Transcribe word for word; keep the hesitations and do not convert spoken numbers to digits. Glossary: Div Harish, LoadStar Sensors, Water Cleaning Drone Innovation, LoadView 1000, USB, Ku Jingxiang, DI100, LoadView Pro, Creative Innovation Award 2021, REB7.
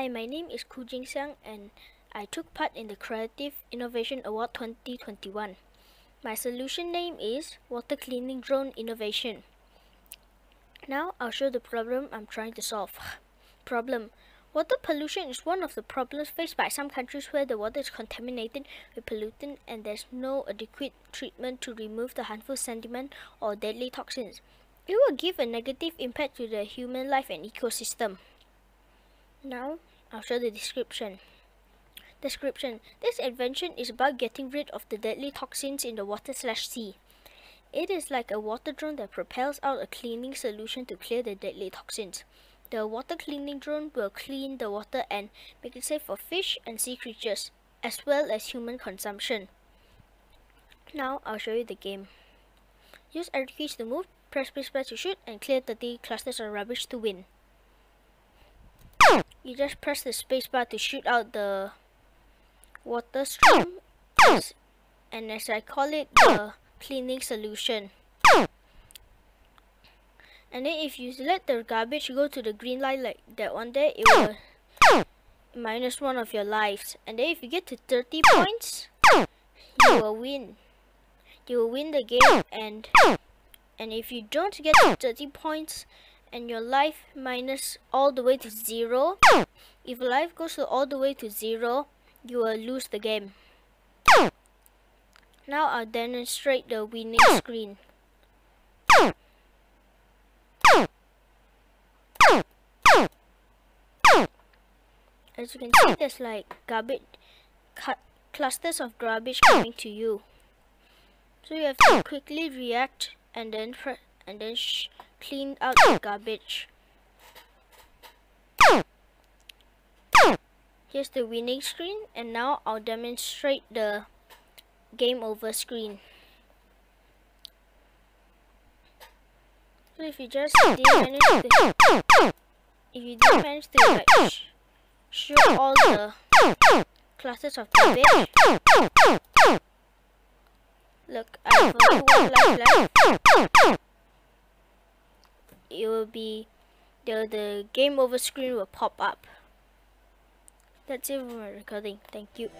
Hi, my name is Ku Jingxiang and I took part in the Creative Innovation Award twenty twenty-one. My solution name is Water Cleaning Drone Innovation. Now I'll show the problem I'm trying to solve. Problem. Water pollution is one of the problems faced by some countries where the water is contaminated with pollutant and there's no adequate treatment to remove the harmful sediment or deadly toxins. It will give a negative impact to the human life and ecosystem. Now, I'll show the description. Description. This invention is about getting rid of the deadly toxins in the water slash sea. It is like a water drone that propels out a cleaning solution to clear the deadly toxins. The water cleaning drone will clean the water and make it safe for fish and sea creatures, as well as human consumption. Now I'll show you the game. Use arrow keys to move, press press press to shoot, and clear thirty clusters of rubbish to win. You just press the spacebar to shoot out the water stream, and as I call it, the cleaning solution. And then if you let the garbage go to the green line like that one there, it will minus one of your lives. And then if you get to thirty points, you will win. You will win the game, and and if you don't get to thirty points and your life minus all the way to zero, if life goes to all the way to zero, you will lose the game. Now I'll demonstrate the winning screen. As you can see, there's like garbage, clusters of garbage coming to you. So you have to quickly react and then and then sh clean out the garbage. Here's the winning screen, and now I'll demonstrate the game over screen. So if you just didn't manage to, if you didn't manage to like, shoot all the clusters of garbage. Look, I have only one life left. It will be the the game over screen will pop up. That's it for my recording. Thank you.